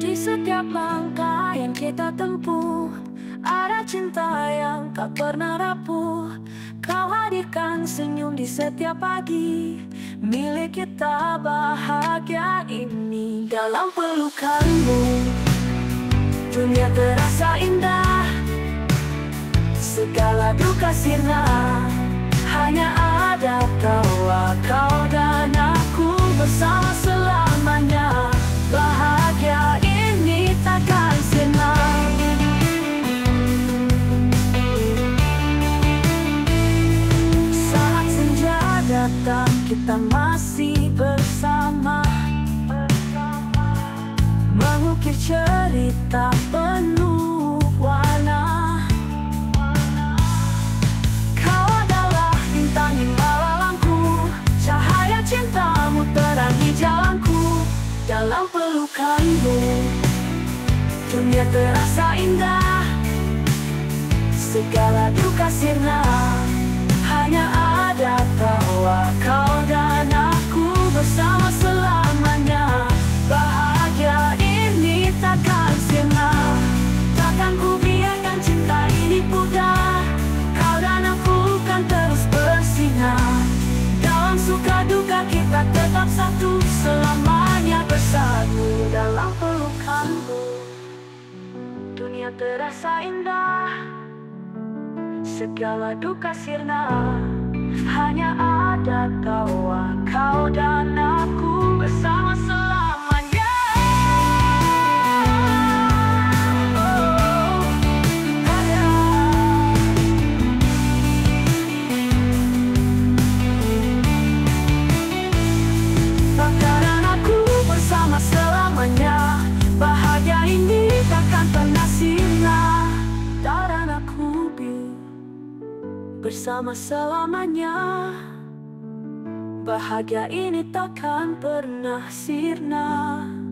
Di setiap langkah yang kita tempuh, ada cinta yang tak pernah rapuh. Kau hadirkan senyum di setiap pagi, milik kita bahagia ini. Dalam pelukanmu, dunia terasa indah. Segala duka sirna, hanya ada tawa kau dan aku bersama selamanya. Bahagia ini takkan sirna. Saat senja datang, kita masih bersama. Mengukir cerita penuh warna. Kau adalah bintang di malamku, cahaya cintamu terangi jalanku. Dalam pelukanmu, dunia terasa indah. Segala duka sirna, hanya ada tawa kau dan aku bersama selamanya. Bahagia ini takkan sirna, takkan ku biarkan cinta ini pudar. Kau dan aku kan terus bersinar. Dalam suka duka kita tetap satu, selamanya bersatu dalam pelukanmu. Dunia terasa indah, segala duka sirna, hanya ada tawa kau dan aku bersama selamanya. Selamanya, bahagia ini takkan pernah sirna. Daran aku bersama selamanya, bahagia ini takkan pernah sirna.